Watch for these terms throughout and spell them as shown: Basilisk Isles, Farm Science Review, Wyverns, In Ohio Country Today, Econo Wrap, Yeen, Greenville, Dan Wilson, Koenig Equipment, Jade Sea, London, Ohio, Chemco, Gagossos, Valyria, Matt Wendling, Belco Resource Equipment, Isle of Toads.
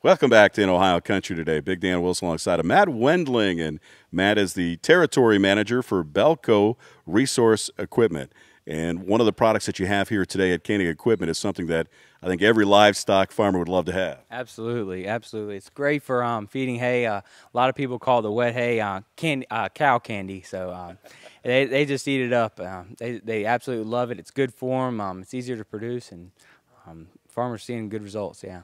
Welcome back to In Ohio Country today. Big Dan Wilson alongside of Matt Wendling, and Matt is the territory manager for Belco Resource Equipment. And one of the products that you have here today at Koenig Equipment is something that I think every livestock farmer would love to have. Absolutely, absolutely. It's great for feeding hay. A lot of people call the wet hay cow candy, so they just eat it up. They absolutely love it. It's good for them. It's easier to produce, and farmers seeing good results, yeah.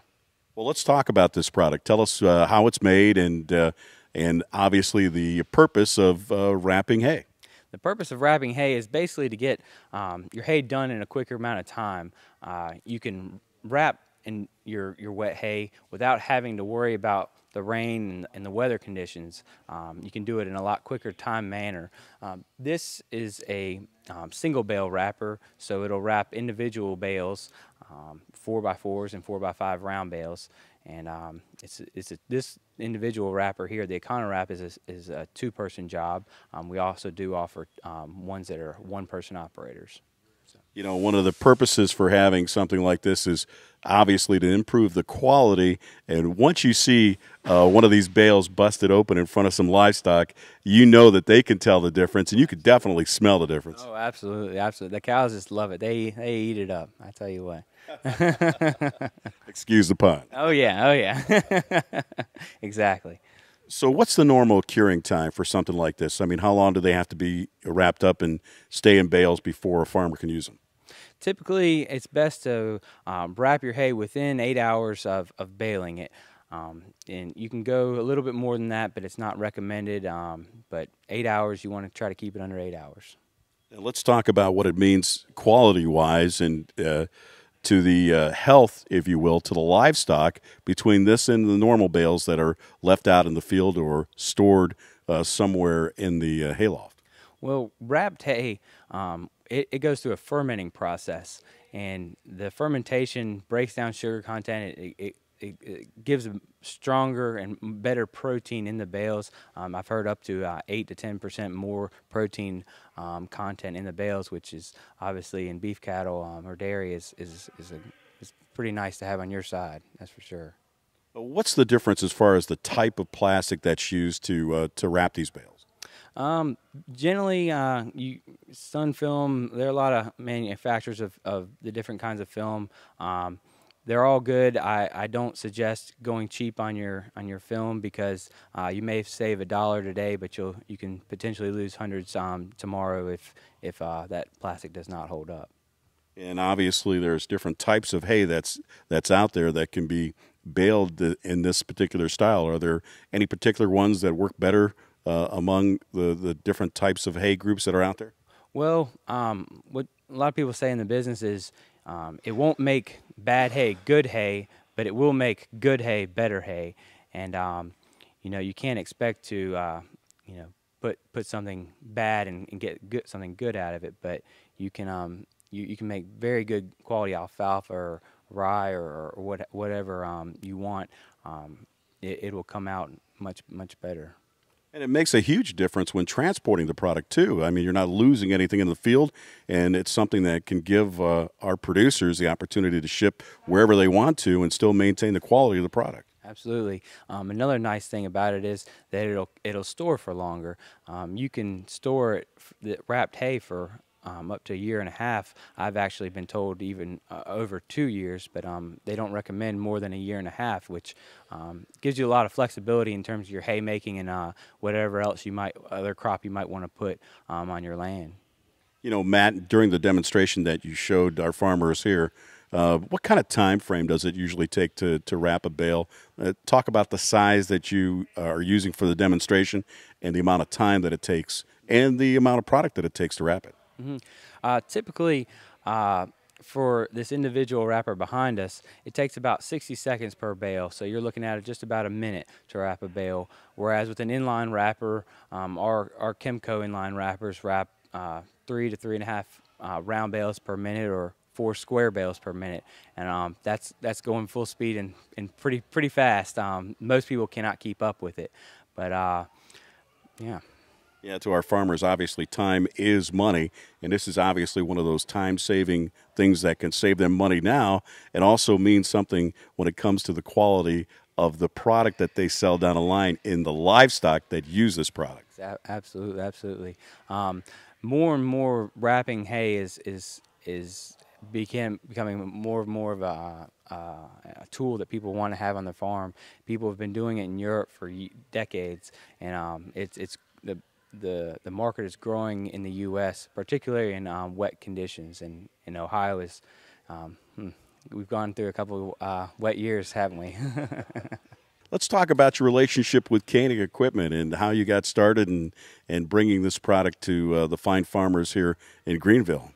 Well, let's talk about this product. Tell us how it's made and obviously the purpose of wrapping hay. The purpose of wrapping hay is basically to get your hay done in a quicker amount of time. You can wrap in your wet hay without having to worry about the rain and the weather conditions. You can do it in a lot quicker time manner. This is a single bale wrapper, so it'll wrap individual bales, 4x4s and 4x5 round bales. And this individual wrapper here, the Econo Wrap, is a two-person job. We also do offer ones that are one-person operators. So. You know, one of the purposes for having something like this is obviously to improve the quality. And once you see one of these bales busted open in front of some livestock, you know that they can tell the difference, and you can definitely smell the difference. Oh, absolutely, absolutely. The cows just love it. They eat it up, I tell you what. Excuse the pun. Oh yeah, oh yeah. Exactly. So what's the normal curing time for something like this? I mean, how long do they have to be wrapped up and stay in bales before a farmer can use them? Typically, it's best to wrap your hay within 8 hours of baling it. And you can go a little bit more than that, but it's not recommended. But 8 hours, you want to try to keep it under 8 hours. Now let's talk about what it means quality-wise and to the health, if you will, to the livestock between this and the normal bales that are left out in the field or stored somewhere in the hayloft? Well, wrapped hay, it goes through a fermenting process, and the fermentation breaks down sugar content. It gives a stronger and better protein in the bales. I've heard up to 8 to 10% more protein content in the bales, which is obviously in beef cattle or dairy is pretty nice to have on your side, that's for sure. What's the difference as far as the type of plastic that's used to wrap these bales? Generally, sun film, there are a lot of manufacturers of the different kinds of film. They're all good. I don't suggest going cheap on your film, because you may save $1 today, but you can potentially lose hundreds tomorrow if that plastic does not hold up. And obviously, there's different types of hay that's out there that can be baled in this particular style. Are there any particular ones that work better among the different types of hay groups that are out there? Well, what a lot of people say in the business is, it won't make bad hay good hay, but it will make good hay better hay. And you know, you can't expect to you know, put something bad and get good, something good out of it. But you can you can make very good quality alfalfa or rye or whatever you want. It will come out much better. And it makes a huge difference when transporting the product, too. I mean, you're not losing anything in the field, and it's something that can give our producers the opportunity to ship wherever they want to and still maintain the quality of the product. Absolutely. Another nice thing about it is that it'll store for longer. You can store the wrapped hay for up to 1.5 years. I've actually been told even over 2 years, but they don't recommend more than 1.5 years, which gives you a lot of flexibility in terms of your hay making and whatever else other crop you might want to put on your land. You know, Matt, during the demonstration that you showed our farmers here, what kind of time frame does it usually take to wrap a bale? Talk about the size that you are using for the demonstration and the amount of time that it takes and the amount of product that it takes to wrap it. Mm-hmm. Typically, for this individual wrapper behind us, it takes about 60 seconds per bale, so you're looking at just about a minute to wrap a bale, whereas with an inline wrapper, our Chemco inline wrappers wrap 3 to 3.5 round bales per minute or 4 square bales per minute, and that's going full speed and pretty fast. Most people cannot keep up with it, but yeah. Yeah, to our farmers, obviously, time is money, and this is obviously one of those time-saving things that can save them money now and also means something when it comes to the quality of the product that they sell down the line in the livestock that use this product. Absolutely, absolutely. More and more wrapping hay is becoming more and more of a tool that people want to have on their farm. People have been doing it in Europe for decades, and the market is growing in the U.S., particularly in wet conditions. And in Ohio is we've gone through a couple wet years, haven't we? Let's talk about your relationship with Koenig Equipment and how you got started and bringing this product to the fine farmers here in Greenville.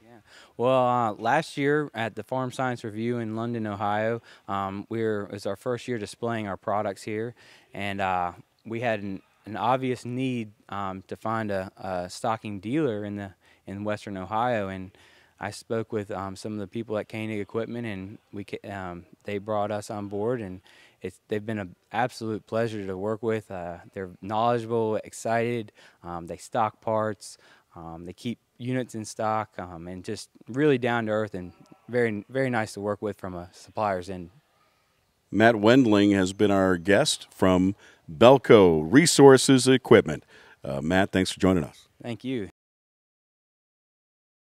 Well, last year at the Farm Science Review in London, Ohio, it was our first year displaying our products here, and we had an obvious need to find a stocking dealer in Western Ohio. And I spoke with some of the people at Koenig Equipment, and they brought us on board, and they've been an absolute pleasure to work with. They're knowledgeable, excited. They stock parts. They keep units in stock, and just really down to earth and very, very nice to work with from a supplier's end. Matt Wendling has been our guest from Belco Resource Equipment. Matt, thanks for joining us. Thank you.